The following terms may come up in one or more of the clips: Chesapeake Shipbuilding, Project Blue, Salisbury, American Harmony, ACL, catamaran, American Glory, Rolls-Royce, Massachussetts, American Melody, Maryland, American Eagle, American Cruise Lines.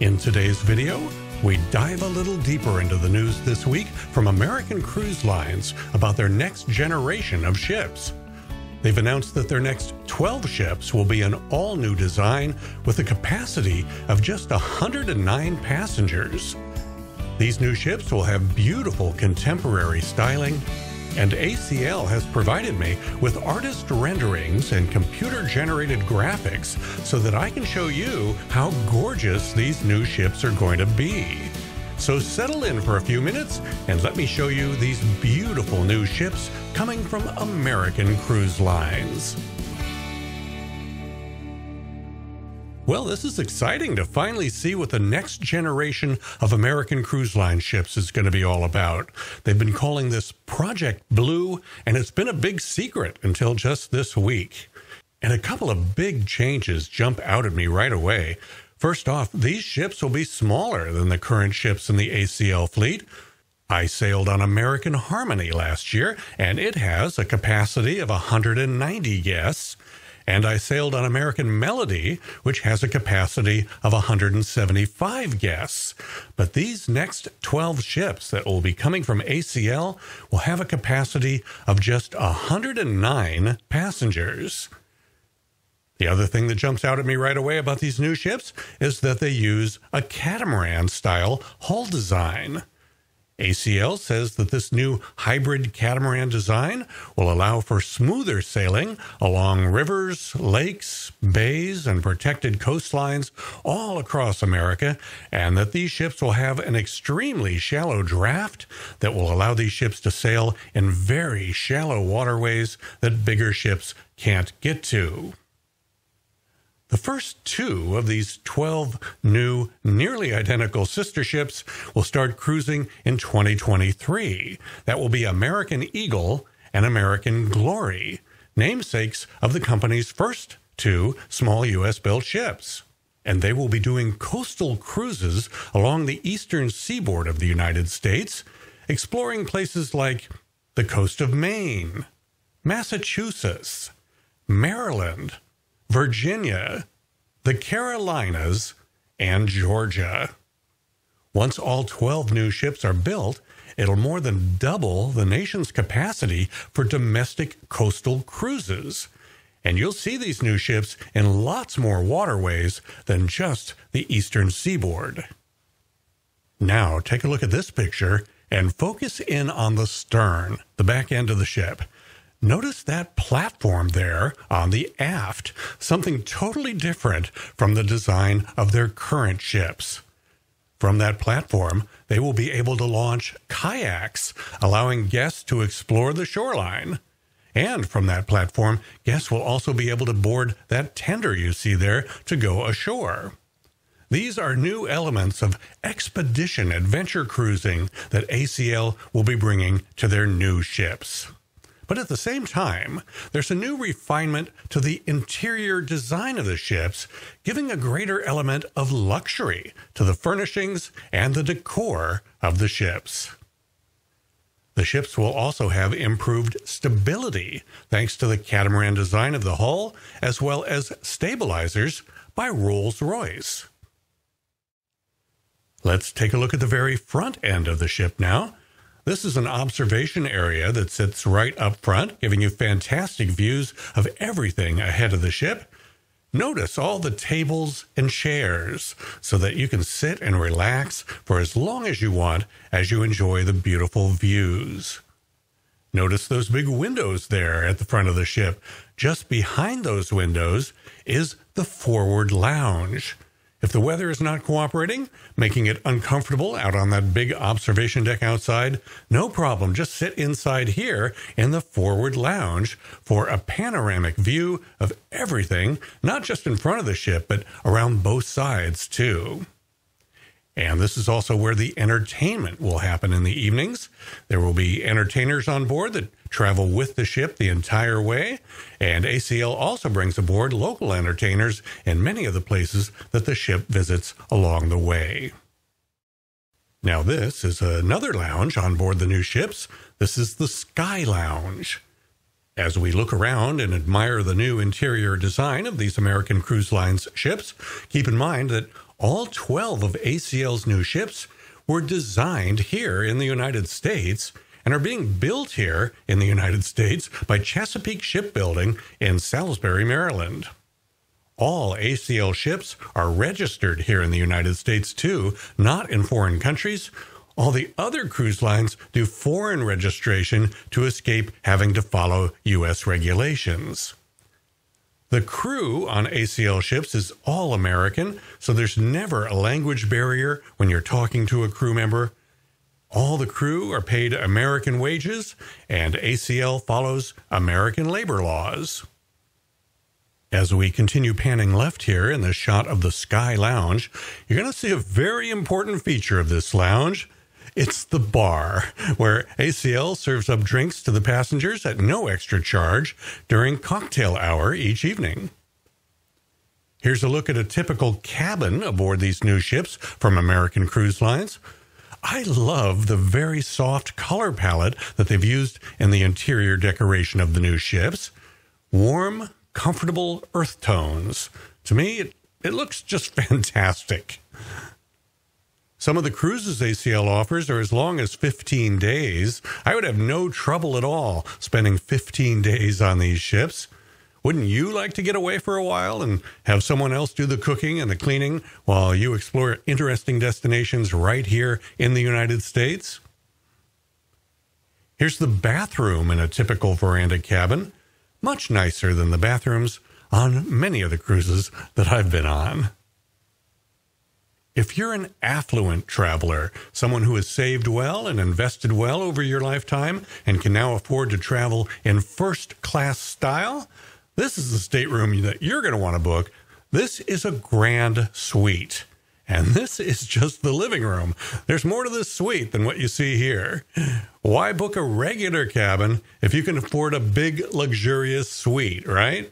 In today's video, we dive a little deeper into the news this week from American Cruise Lines about their next generation of ships. They've announced that their next 12 ships will be an all-new design with a capacity of just 109 passengers. These new ships will have beautiful contemporary styling, and ACL has provided me with artist renderings and computer-generated graphics so that I can show you how gorgeous these new ships are going to be. So settle in for a few minutes and let me show you these beautiful new ships coming from American Cruise Lines. Well, this is exciting to finally see what the next generation of American Cruise Line ships is going to be all about. They've been calling this Project Blue, and it's been a big secret until just this week. And a couple of big changes jump out at me right away. First off, these ships will be smaller than the current ships in the ACL fleet. I sailed on American Harmony last year, and it has a capacity of 190 guests. And I sailed on American Melody, which has a capacity of 175 guests. But these next 12 ships that will be coming from ACL will have a capacity of just 109 passengers. The other thing that jumps out at me right away about these new ships is that they use a catamaran-style hull design. ACL says that this new hybrid catamaran design will allow for smoother sailing along rivers, lakes, bays, and protected coastlines all across America, and that these ships will have an extremely shallow draft that will allow these ships to sail in very shallow waterways that bigger ships can't get to. The first two of these 12 new, nearly identical sister ships will start cruising in 2023. That will be American Eagle and American Glory, namesakes of the company's first two small U.S.-built ships. And they will be doing coastal cruises along the eastern seaboard of the United States, exploring places like the coast of Maine, Massachusetts, Maryland, Virginia, the Carolinas, and Georgia. Once all 12 new ships are built, it'll more than double the nation's capacity for domestic coastal cruises. And you'll see these new ships in lots more waterways than just the eastern seaboard. Now, take a look at this picture and focus in on the stern, the back end of the ship. Notice that platform there on the aft, something totally different from the design of their current ships. From that platform, they will be able to launch kayaks, allowing guests to explore the shoreline. And from that platform, guests will also be able to board that tender you see there to go ashore. These are new elements of expedition adventure cruising that ACL will be bringing to their new ships. But at the same time, there's a new refinement to the interior design of the ships, giving a greater element of luxury to the furnishings and the decor of the ships. The ships will also have improved stability thanks to the catamaran design of the hull, as well as stabilizers by Rolls-Royce. Let's take a look at the very front end of the ship now. This is an observation area that sits right up front, giving you fantastic views of everything ahead of the ship. Notice all the tables and chairs so that you can sit and relax for as long as you want as you enjoy the beautiful views. Notice those big windows there at the front of the ship. Just behind those windows is the forward lounge. If the weather is not cooperating, making it uncomfortable out on that big observation deck outside, no problem. Just sit inside here in the forward lounge for a panoramic view of everything, not just in front of the ship, but around both sides too. And this is also where the entertainment will happen in the evenings. There will be entertainers on board that travel with the ship the entire way. And ACL also brings aboard local entertainers in many of the places that the ship visits along the way. Now this is another lounge on board the new ships. This is the Sky Lounge. As we look around and admire the new interior design of these American Cruise Lines ships, keep in mind that all 12 of ACL's new ships were designed here in the United States and are being built here in the United States by Chesapeake Shipbuilding in Salisbury, Maryland. All ACL ships are registered here in the United States, too, not in foreign countries. All the other cruise lines do foreign registration to escape having to follow U.S. regulations. The crew on ACL ships is all American, so there's never a language barrier when you're talking to a crew member. All the crew are paid American wages, and ACL follows American labor laws. As we continue panning left here in the shot of the Sky Lounge, you're going to see a very important feature of this lounge. It's the bar, where ACL serves up drinks to the passengers at no extra charge during cocktail hour each evening. Here's a look at a typical cabin aboard these new ships from American Cruise Lines. I love the very soft color palette that they've used in the interior decoration of the new ships. Warm, comfortable earth tones. To me, it looks just fantastic. Some of the cruises ACL offers are as long as 15 days. I would have no trouble at all spending 15 days on these ships. Wouldn't you like to get away for a while and have someone else do the cooking and the cleaning while you explore interesting destinations right here in the United States? Here's the bathroom in a typical veranda cabin. Much nicer than the bathrooms on many of the cruises that I've been on. If you're an affluent traveler, someone who has saved well and invested well over your lifetime and can now afford to travel in first-class style, this is the stateroom that you're going to want to book. This is a grand suite, and this is just the living room. There's more to this suite than what you see here. Why book a regular cabin if you can afford a big, luxurious suite, right?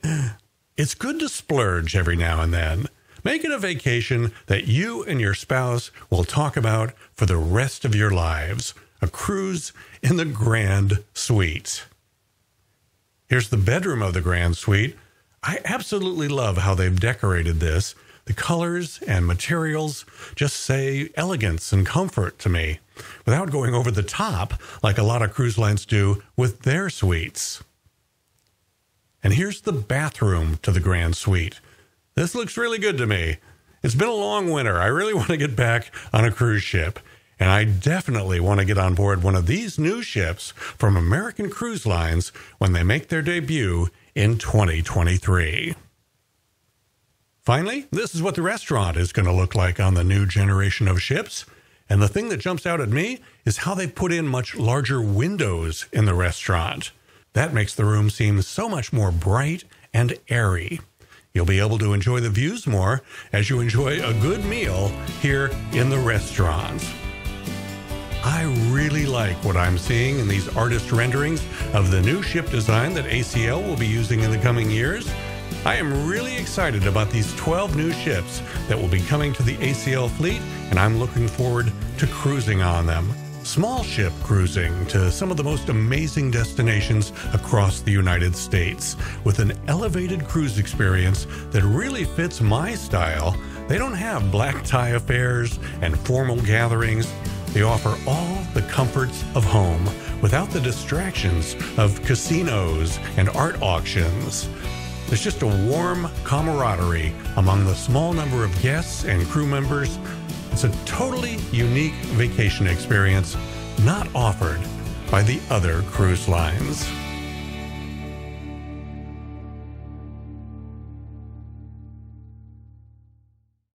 It's good to splurge every now and then. Make it a vacation that you and your spouse will talk about for the rest of your lives. A cruise in the Grand Suite. Here's the bedroom of the Grand Suite. I absolutely love how they've decorated this. The colors and materials just say elegance and comfort to me, without going over the top like a lot of cruise lines do with their suites. And here's the bathroom to the Grand Suite. This looks really good to me. It's been a long winter. I really want to get back on a cruise ship. And I definitely want to get on board one of these new ships from American Cruise Lines when they make their debut in 2023. Finally, this is what the restaurant is going to look like on the new generation of ships. And the thing that jumps out at me is how they put in much larger windows in the restaurant. That makes the room seem so much more bright and airy. You'll be able to enjoy the views more as you enjoy a good meal here in the restaurant. I really like what I'm seeing in these artist renderings of the new ship design that ACL will be using in the coming years. I am really excited about these 12 new ships that will be coming to the ACL fleet, and I'm looking forward to cruising on them. Small ship cruising to some of the most amazing destinations across the United States with an elevated cruise experience that really fits my style. They don't have black tie affairs and formal gatherings. They offer all the comforts of home without the distractions of casinos and art auctions. There's just a warm camaraderie among the small number of guests and crew members. It's a totally unique vacation experience not offered by the other cruise lines.